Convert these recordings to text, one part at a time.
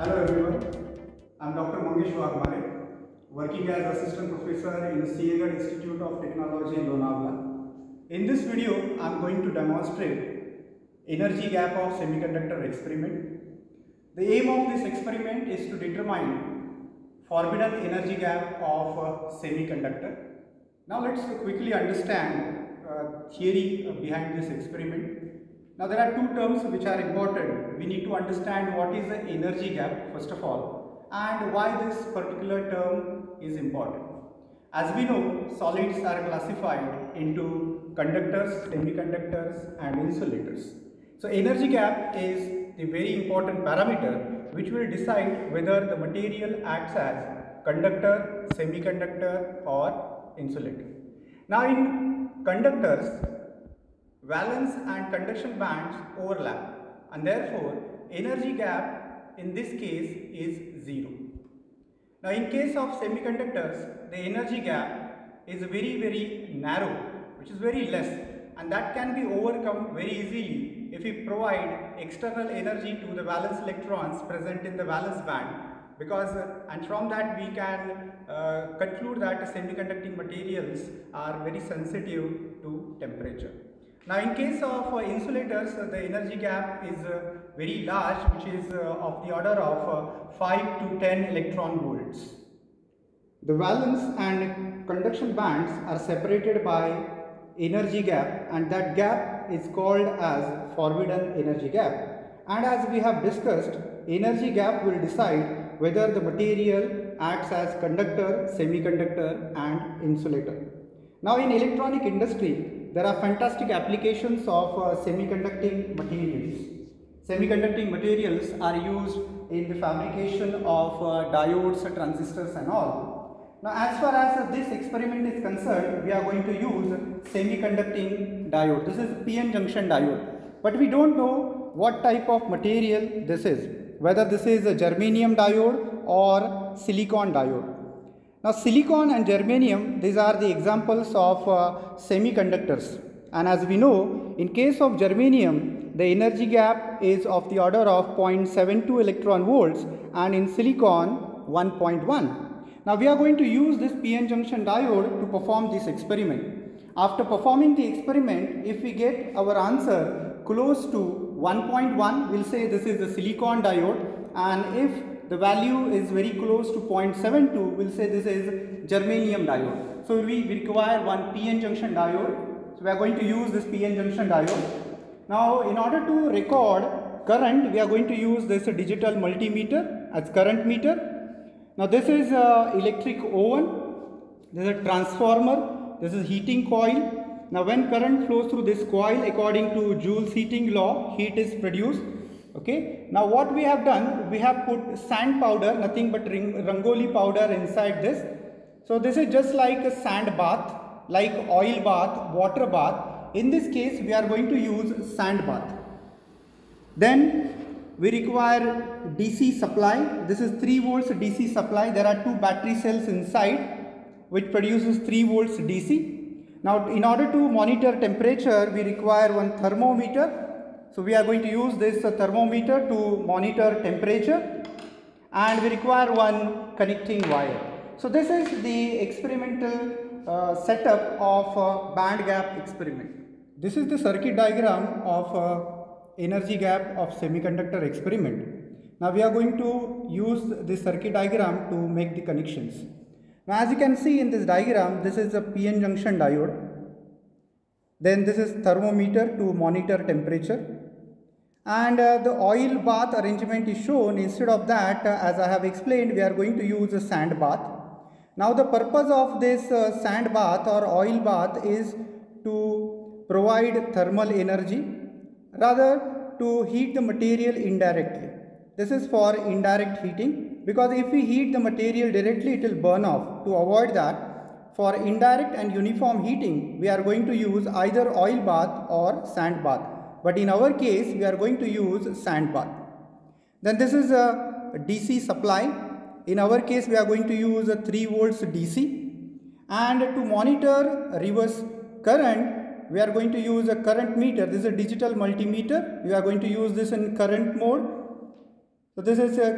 Hello everyone, I am Dr. Mangesh Waikmare, working as Assistant Professor in Sengar Institute of Technology, Lonawala. In this video, I am going to demonstrate energy gap of semiconductor experiment. The aim of this experiment is to determine forbidden energy gap of a semiconductor. Now let's quickly understand theory behind this experiment. Now there are two terms which are important. We need to understand what is the energy gap first of all and why this particular term is important. As we know, solids are classified into conductors, semiconductors and insulators. So energy gap is the very important parameter which will decide whether the material acts as conductor, semiconductor or insulator. Now in conductors, valence and conduction bands overlap and therefore energy gap in this case is 0. Now in case of semiconductors, the energy gap is very narrow, which is very less, and that can be overcome very easily if we provide external energy to the valence electrons present in the valence band, because and from that we can conclude that semiconducting materials are very sensitive to temperature. Now in case of insulators, the energy gap is very large, which is of the order of 5 to 10 electron volts. The valence and conduction bands are separated by energy gap, and that gap is called as forbidden energy gap. And as we have discussed, energy gap will decide whether the material acts as conductor, semiconductor and insulator. Now in electronic industry, there are fantastic applications of semiconducting materials. Semiconducting materials are used in the fabrication of diodes, transistors and all. Now as far as this experiment is concerned, we are going to use semiconducting diode. This is PN junction diode. But we don't know what type of material this is, whether this is a germanium diode or silicon diode. Now silicon and germanium, these are the examples of semiconductors, and as we know, in case of germanium the energy gap is of the order of 0.72 electron volts and in silicon 1.1. Now we are going to use this PN junction diode to perform this experiment. After performing the experiment, if we get our answer close to 1.1, we'll say this is the silicon diode, and if the value is very close to 0.72, we'll say this is germanium diode. So we require one PN junction diode. So we are going to use this PN junction diode. Now in order to record current, we are going to use this digital multimeter as current meter. Now this is an electric oven, this is a transformer, this is heating coil. Now when current flows through this coil, according to Joule's heating law, heat is produced. Okay, now what we have done, we have put sand powder, nothing but Rangoli powder inside this. So this is just like a sand bath, like oil bath, water bath. In this case, we are going to use sand bath. Then we require DC supply. This is 3 volts DC supply. There are 2 battery cells inside which produces 3 volts DC. Now in order to monitor temperature, we require one thermometer. So we are going to use this thermometer to monitor temperature, and we require one connecting wire. So this is the experimental setup of band gap experiment. This is the circuit diagram of energy gap of semiconductor experiment. Now we are going to use this circuit diagram to make the connections. Now as you can see in this diagram, this is a PN junction diode. Then this is thermometer to monitor temperature, and the oil bath arrangement is shown. Instead of that, as I have explained, we are going to use a sand bath. Now the purpose of this sand bath or oil bath is to provide thermal energy, rather to heat the material indirectly. This is for indirect heating, because if we heat the material directly, it will burn off. To avoid that, for indirect and uniform heating, we are going to use either oil bath or sand bath. But in our case, we are going to use sand bath. Then this is a DC supply. In our case, we are going to use a 3 volts DC. And to monitor reverse current, we are going to use a current meter. This is a digital multimeter. We are going to use this in current mode. So this is a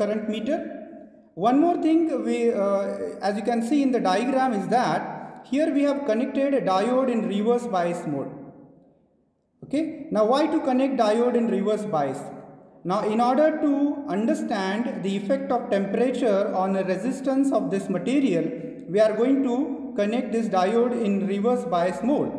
current meter. One more thing we, as you can see in the diagram, is that here we have connected a diode in reverse bias mode. Okay. Now why to connect diode in reverse bias? Now in order to understand the effect of temperature on the resistance of this material, we are going to connect this diode in reverse bias mode.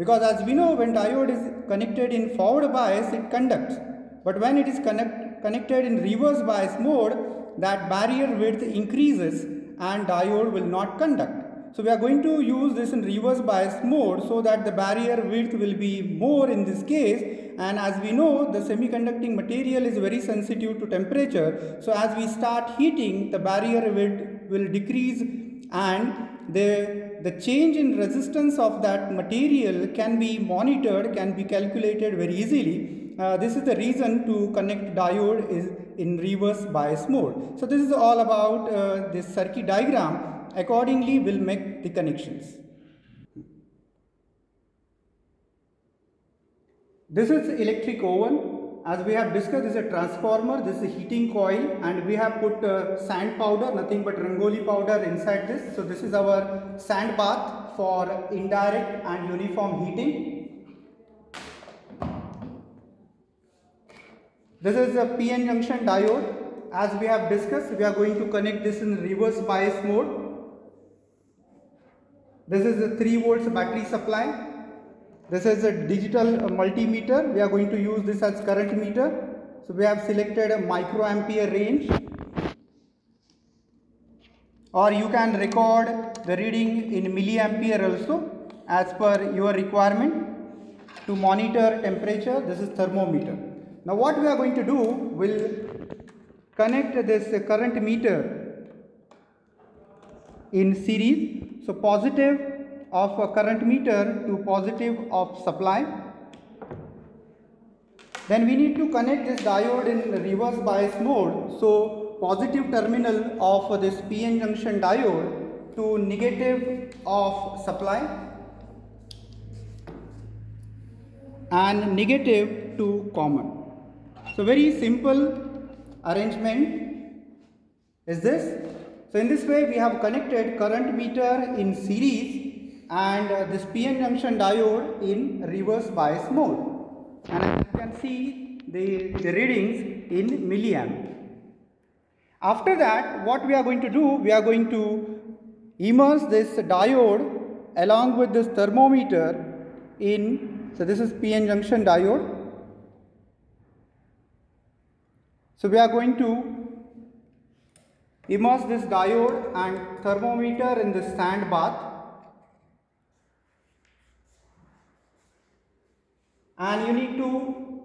Because as we know, when diode is connected in forward bias, it conducts. But when it is connected in reverse bias mode, that barrier width increases and diode will not conduct. So we are going to use this in reverse bias mode so that the barrier width will be more in this case. And as we know, the semiconducting material is very sensitive to temperature. So as we start heating, the barrier width will decrease and the change in resistance of that material can be monitored, can be calculated very easily. This is the reason to connect diode is in reverse bias mode. So this is all about this circuit diagram. Accordingly, we'll make the connections. This is electric oven. As we have discussed, this is a transformer, this is a heating coil, and we have put sand powder, nothing but Rangoli powder inside this. So this is our sand bath for indirect and uniform heating. This is a PN junction diode. As we have discussed, we are going to connect this in reverse bias mode. This is a 3 volts battery supply. This is a digital multimeter. We are going to use this as current meter. So we have selected a microampere range, or you can record the reading in milliampere also as per your requirement. To monitor temperature, this is thermometer. Now what we are going to do, we'll connect this current meter in series. So positive of a current meter to positive of supply. Then we need to connect this diode in reverse bias mode. So positive terminal of this PN junction diode to negative of supply and negative to common. So very simple arrangement is this. So in this way we have connected current meter in series and this PN junction diode in reverse bias mode. And as you can see the readings in milliamp. After that, what we are going to do, we are going to immerse this diode along with this thermometer in, so this is PN junction diode. So we are going to immerse this diode and thermometer in this sand bath, and you need to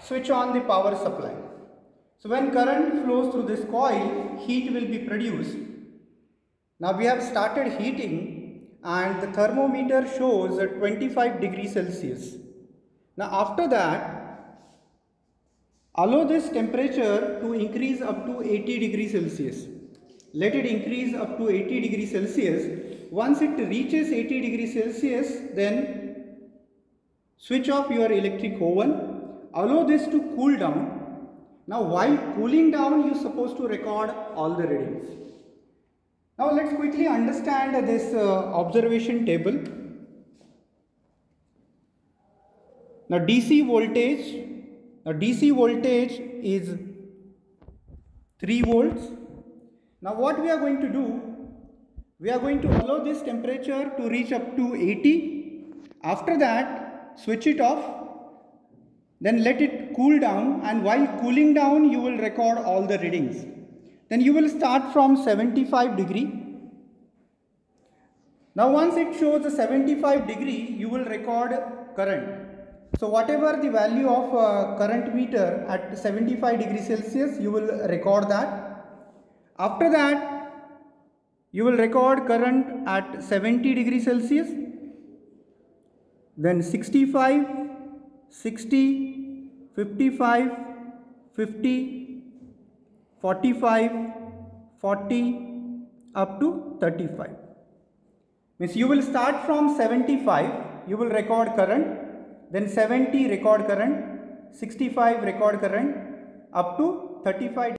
switch on the power supply. So when current flows through this coil, heat will be produced. Now we have started heating and the thermometer shows at 25 degrees Celsius. Now after that, allow this temperature to increase up to 80 degrees Celsius. Let it increase up to 80 degrees Celsius. Once it reaches 80 degrees Celsius, then switch off your electric oven. Allow this to cool down. Now while cooling down, you're supposed to record all the readings. Now let's quickly understand this observation table. Now DC voltage is 3 volts. Now what we are going to do, we are going to allow this temperature to reach up to 80. After that, switch it off. Then let it cool down, and while cooling down, you will record all the readings. Then you will start from 75 degree. Now once it shows a 75 degree, you will record current. So whatever the value of current meter at 75 degrees Celsius, you will record that. After that, you will record current at 70 degrees Celsius, then 65, 60, 55, 50, 45, 40, up to 35. Means you will start from 75, you will record current. Then 70 record current, 65 record current, up to 35.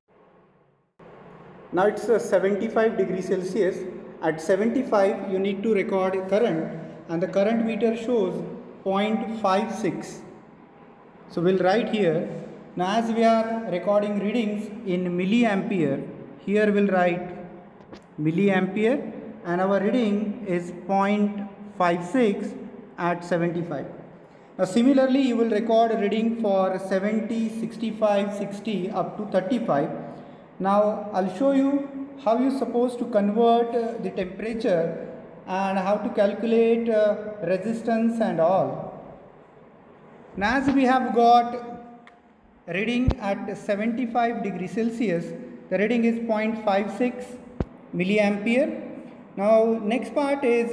Now it's 75 degrees Celsius. At 75 you need to record current, and the current meter shows 0.56. So we'll write here. Now as we are recording readings in milliampere, here we'll write milliampere, and our reading is 0.56 at 75. Now similarly you will record a reading for 70, 65, 60 up to 35. Now I'll show you how you're supposed to convert the temperature and how to calculate resistance and all. Now as we have got reading at 75 degrees Celsius, the reading is 0.56 milliampere. Now next part is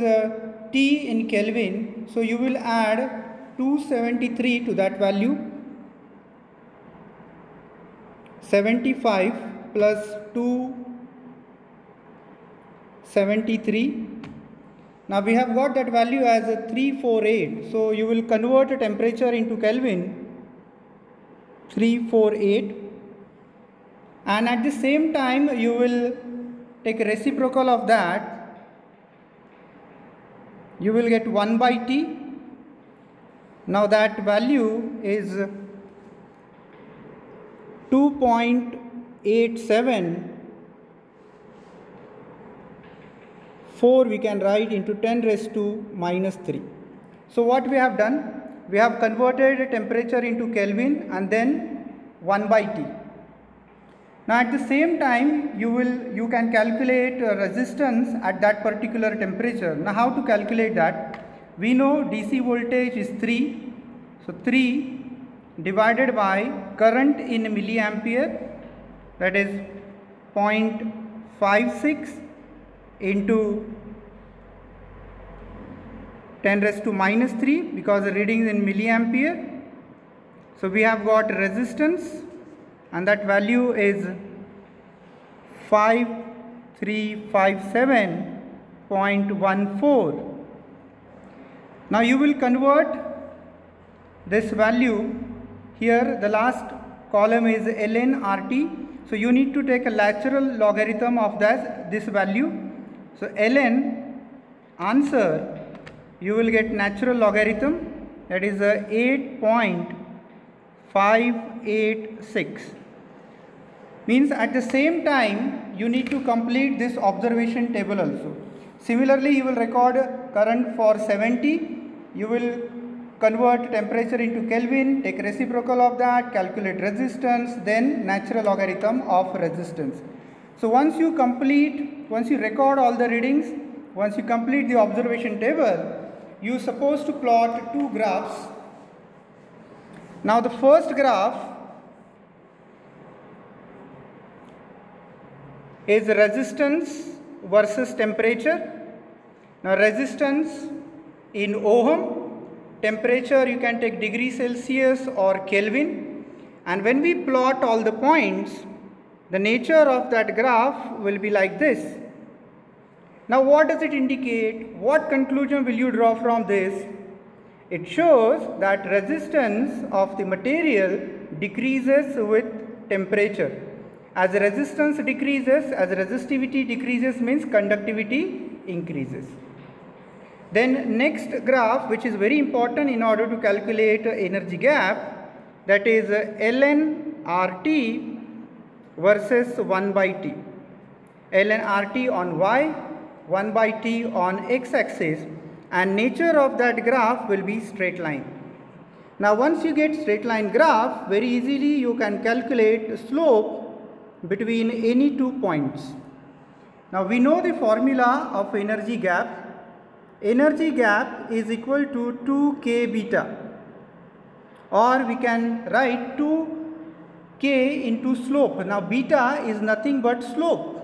T in Kelvin, so you will add 273 to that value. 75 plus 273. Now we have got that value as 348, so you will convert the temperature into Kelvin, 348, and at the same time you will take a reciprocal of that. You will get 1 by T. Now that value is 2.874, we can write into 10⁻³ So what we have done? We have converted temperature into Kelvin and then 1 by T. Now at the same time you can calculate resistance at that particular temperature. Now how to calculate that? We know DC voltage is 3. So 3 divided by current in milliampere, that is 0.56 into 10⁻³ because the reading is in milliampere. So we have got resistance, and that value is 5357.14. Now you will convert this value. Here the last column is ln RT, so you need to take a lateral logarithm of this value. So ln, answer you will get natural logarithm, that is 8.586. Means at the same time you need to complete this observation table also. Similarly you will record current for 70, you will convert temperature into Kelvin, take reciprocal of that, calculate resistance, then natural logarithm of resistance. So once you record all the readings, once you complete the observation table, you are supposed to plot two graphs. Now the first graph is resistance versus temperature. Now resistance in ohm, temperature you can take degrees Celsius or Kelvin, and when we plot all the points, the nature of that graph will be like this. Now what does it indicate? What conclusion will you draw from this? It shows that resistance of the material decreases with temperature. As resistance decreases, as resistivity decreases, means conductivity increases. Then next graph, which is very important in order to calculate energy gap, that is ln RT versus 1 by T. ln RT on Y, 1 by T on X axis, and nature of that graph will be straight line. Now once you get straight line graph, very easily you can calculate slope between any two points. Now we know the formula of energy gap. Energy gap is equal to 2k beta, or we can write 2k into slope. Now beta is nothing but slope.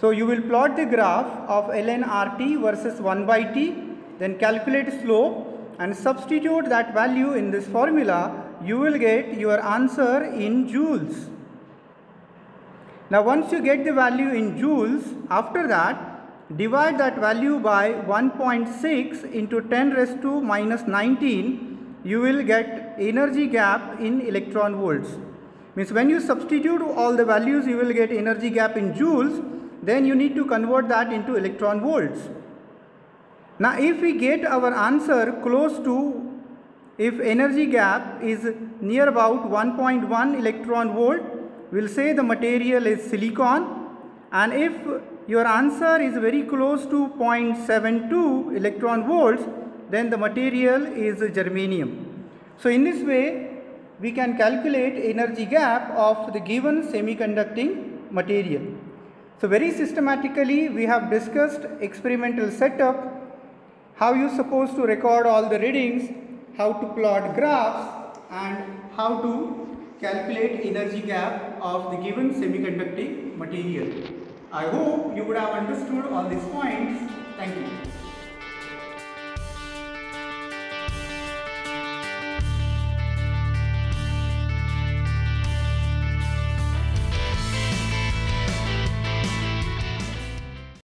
So you will plot the graph of ln RT versus 1 by T, then calculate slope and substitute that value in this formula. You will get your answer in joules. Now once you get the value in joules, after that divide that value by 1.6 into 10⁻¹⁹, you will get energy gap in electron volts. means when you substitute all the values you will get energy gap in joules, then you need to convert that into electron volts. Now if we get our answer close to, if energy gap is near about 1.1 electron volt, we'll say the material is silicon, and if your answer is very close to 0.72 electron volts, then the material is germanium. So in this way we can calculate energy gap of the given semiconducting material. So very systematically we have discussed experimental setup, how you are supposed to record all the readings, how to plot graphs, and how to calculate energy gap of the given semiconducting material. I hope you would have understood all these points. Thank you.